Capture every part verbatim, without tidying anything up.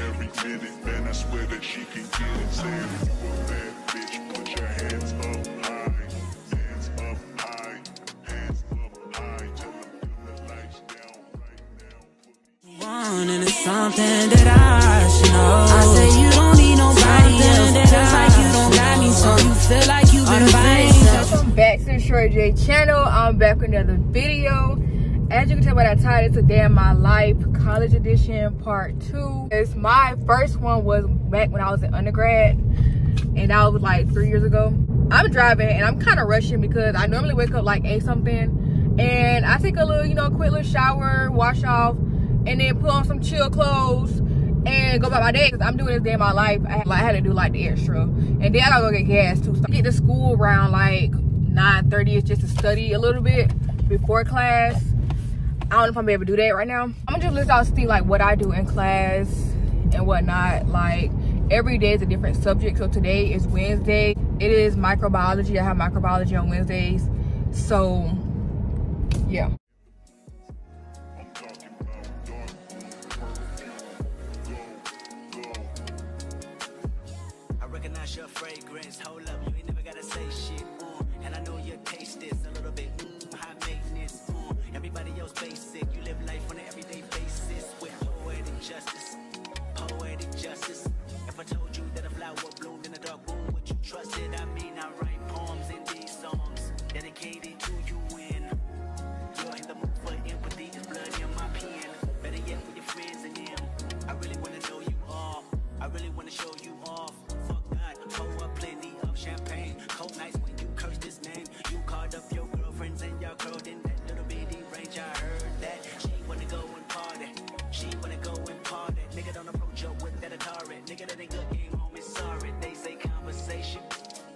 every minute, man, I swear that she can get it. Say if you a bad bitch, put your hands up high, hands up high, hands up high, tell them the lights down right now. One and it's something that I should know. I say you don't need nobody else. Feels like you don't got me, so you feel like you've been buying. Welcome back to the Short J channel. I'm back with another video. As you can tell by that title, it's a day in my life, college edition, part two. It's my first one was back when I was in undergrad, and that was like three years ago. I'm driving and I'm kind of rushing because I normally wake up like eight something, and I take a little, you know, quick little shower, wash off, and then put on some chill clothes and go about my day. Cause I'm doing this day in my life. I had, like, I had to do like the extra, and then I gotta go get gas too. So I get to school around like nine thirty just to study a little bit before class. I don't know if I'm gonna be able to do that right now. I'm gonna just list out see like what I do in class and whatnot. Like every day is a different subject. So today is Wednesday. It is microbiology. I have microbiology on Wednesdays. So yeah. I recognize your fragrance. Hold up, you ain't never gotta say shit. Ooh, and I know your taste is a little bit mm, high maintenance. Ooh, everybody else basic. You live life on an everyday basis with poetic justice. Poetic justice. If I told you that a flower bloomed in a dark room, would you trust it? I mean, I write poems in these songs dedicated to you. In you're in the mood for empathy, is blood in my pen. Better yet, with your friends and them. I really wanna know you all. I really wanna show you off. Pour up plenty of champagne. Cold nights when you curse this name. You called up your girlfriends and y'all curled in that little bitty range. I heard that she wanna go and party. She wanna go and party. Nigga don't approach her with that Atari. Nigga that ain't good game home is sorry. They say conversation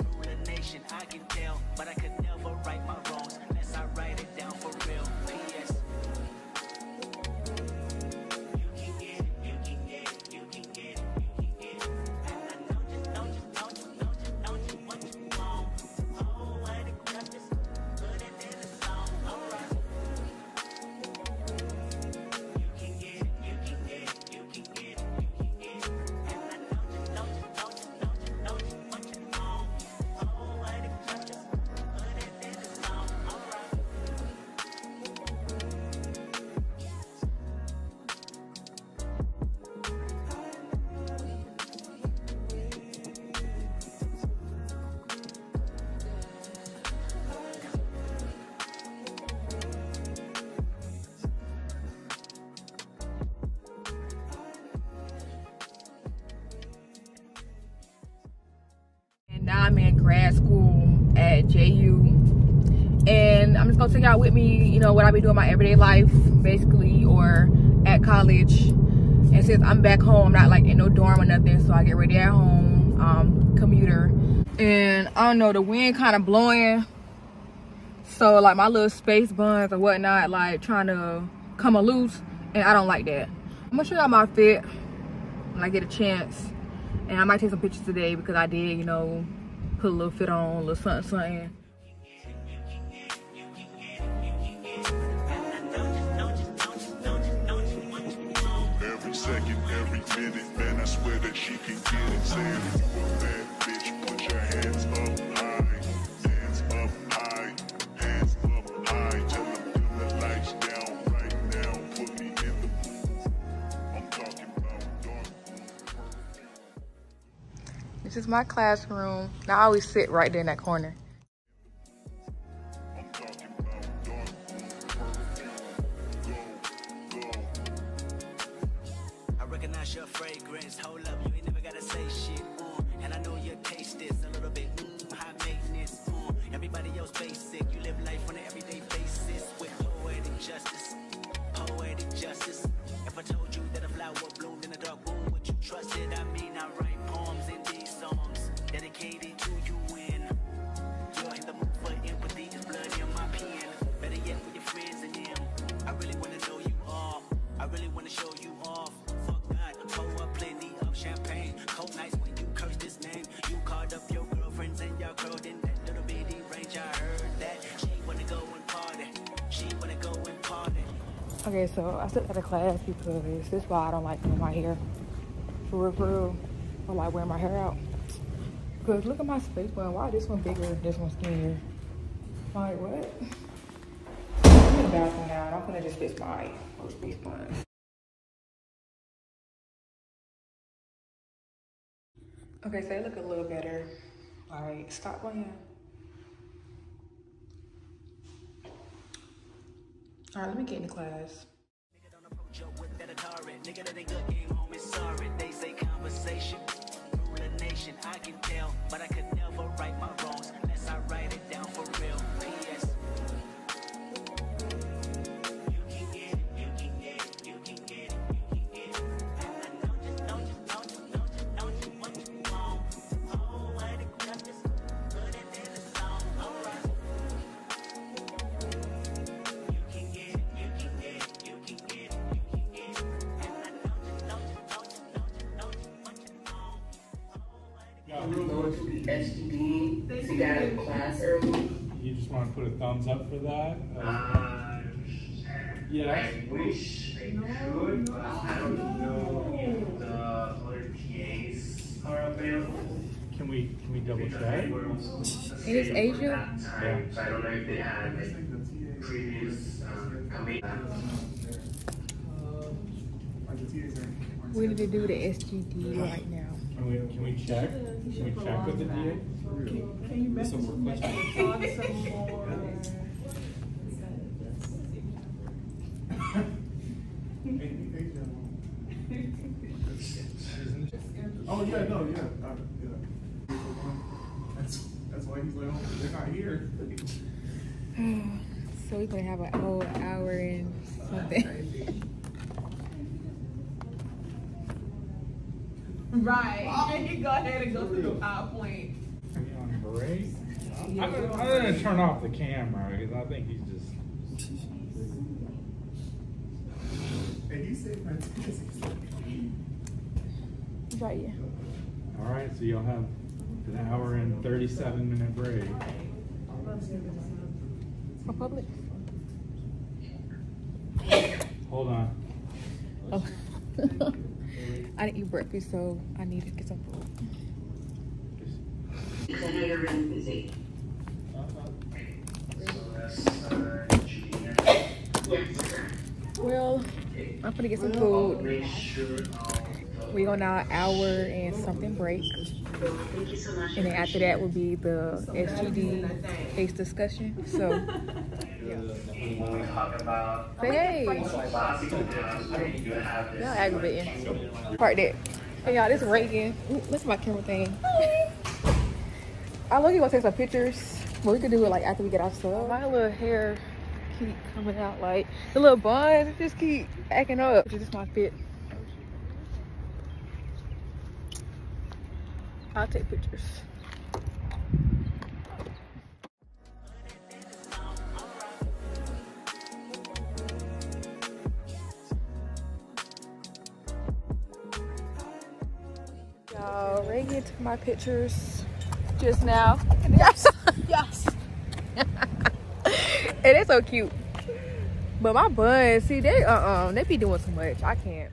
rule the nation. I can tell, but I could never right my wrongs unless I write it down for real. P S I'm in grad school at J U, and I'm just gonna take y'all with me, you know, what I be doing my everyday life basically, or at college. And since I'm back home, I'm not like in no dorm or nothing, so I get ready at home, um commuter. And I don't know, the wind kind of blowing, so like my little space buns or whatnot like trying to come loose, and I don't like that. I'm gonna show y'all my fit when I get a chance, and I might take some pictures today because I did, you know, put a little fit on, a little something, something. Every second, every minute, man, I swear that she can get it. Say if you a bad bitch, put your hands up high, hands up high, hands up high. Tell them turn the lights down right now. Put me in the mood. I'm talking about dark room. This is my classroom. I always sit right there in that corner. I recognize your fragrance. Hold up, you ain't never gotta say shit. Ooh, and I know your taste is a little bit mm, high maintenance. Ooh, everybody else basic. You live life on an everyday basis with poetic justice. Poetic justice. If I told you that a flower bloomed in a dark room, would you trust it? I mean, I write poems in these songs dedicated to you. In you're in the mood for empathy, is blood in my pen. Better yet, with your friends and them. I really wanna know you all. I really wanna show you off. Fuck God, pour up plenty of champagne. Cold nights when you curse this name. You called up your girlfriends and y'all curled in that little bitty range. I heard that she wanna go and party. She wanna go and party. Okay, so I still got a class because this is why I don't like doing my hair. For real, for real. I like wearing my hair out. Because look at my space bun. Why this one bigger, this one skinnier? Like, what? I'm in the bathroom now, and I'm gonna just fix my whole space bun. Okay, so they look a little better. All right, stop playing. All right, let me get in the class. I can tell, but I could never write my wrongs unless I write it down for real. P S You can get it, you can get it, you can get it, you can get it. I know just, know just, know just, know just, know just what you want. Oh, I got this, put it in the song, alright. You can get it, you can get it, you can get it, you can get it. I know just, know just, know just, know just what you want. Y'all can go to the S G D to get out of class early. You just want to put a thumbs up for that? Uh, yes. I wish I could, but I don't know if the other P As are available. Can we, can we double check? It is Asia? Yeah. So I don't know if they had like previous um, commitments. We need to do the S G D right now. Can we, can we check? Can we check with the D A? Can, can you message some more questions? Oh yeah, no, yeah, uh, yeah. That's that's why he's like, oh, they're not here. So we're gonna have an whole hour and something. Right. Oh, you can go ahead and go through the PowerPoint. I'm gonna turn off the camera because I think he's just. And you said my tickets. Right, yeah. All right, so you'll have an hour and thirty-seven minute break. For Publix. Hold on. Oh. I didn't eat breakfast, so I need to get some food. I know you're really busy. Well, I'm gonna get some food. We're on our hour and something break. And then after that will be the S G D case discussion. So when we talk about hey, y'all aggravating. Part that. Hey y'all, this is Reagan. Ooh, this is my camera thing. I look you want to take some pictures, but we could do it like after we get our stuff. My little hair keep coming out, like the little buns just keep acting up. This is my fit. I'll take pictures. Y'all, Reagan took my pictures just now. Yes, yes. And it's so cute. But my buns, see, they uh-uh, they be doing too much. I can't.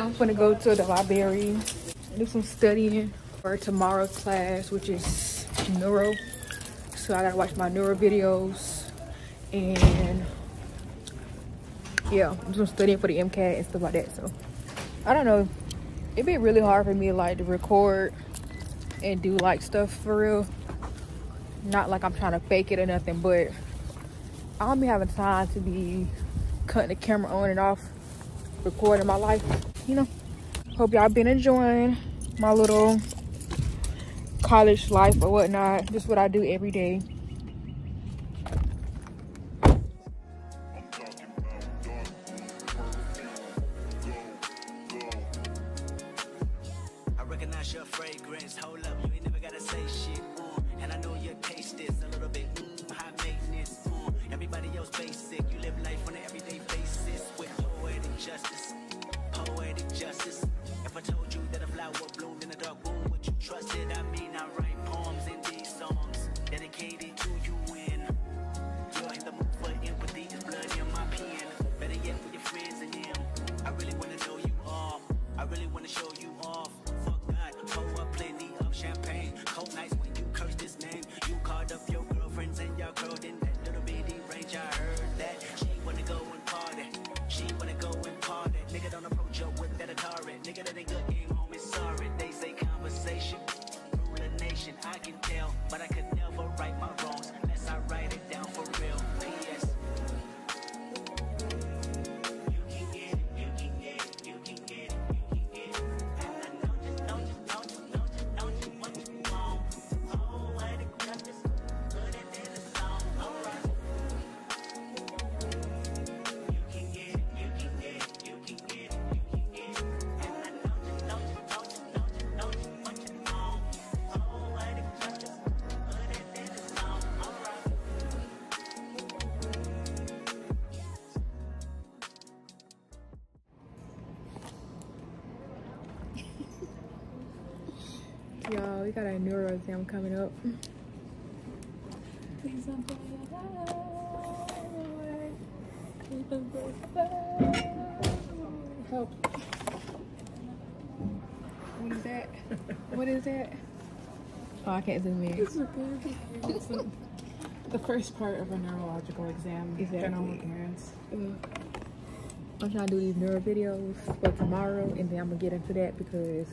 I'm gonna go to the library, do some studying for tomorrow's class, which is neuro. So I gotta watch my neuro videos and yeah, I'm just studying for the MCAT and stuff like that. So I don't know, it'd be really hard for me like to record and do like stuff for real. Not like I'm trying to fake it or nothing, but I don't be having time to be cutting the camera on and off, recording my life, you know. Hope y'all been enjoying my little college life or whatnot. Just what I do every day. Y'all, we got our neuro exam coming up. Help. What is that? What is that? Oh, I can't zoom in. The first part of a neurological exam. Exactly. General appearance. Mm. I'm trying to do these neuro videos for tomorrow, and then I'm going to get into that because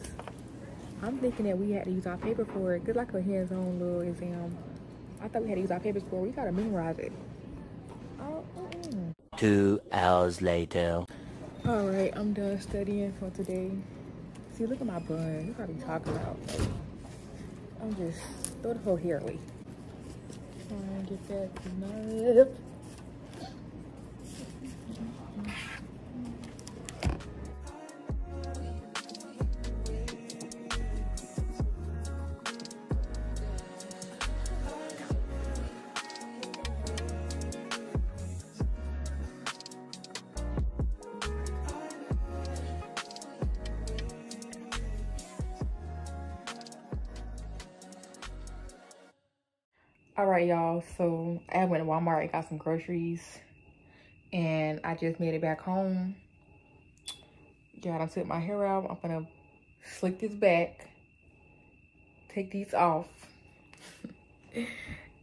I'm thinking that we had to use our paper for it. Good luck with hands-on little exam. I thought we had to use our papers for it. We gotta memorize it. Oh, mm-mm. Two hours later. All right, I'm done studying for today. See, look at my bun. Look what I be talking about. I'm just throw the whole hair away. Trying to get that to my lip. All right, y'all, so I went to Walmart and got some groceries, and I just made it back home. Y'all, I took my hair out. I'm gonna slick this back, take these off,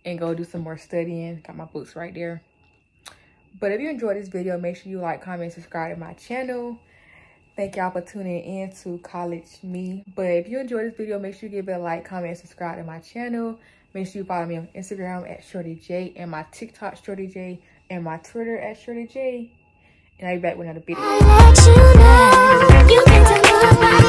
and go do some more studying. Got my books right there. But if you enjoyed this video, make sure you like, comment, subscribe to my channel. Thank y'all for tuning in to College Me. But if you enjoyed this video, make sure you give it a like, comment, subscribe to my channel. Make sure you follow me on Instagram at Shorty J, and my TikTok Shorty J, and my Twitter at Shorty J. And I'll be back with another video.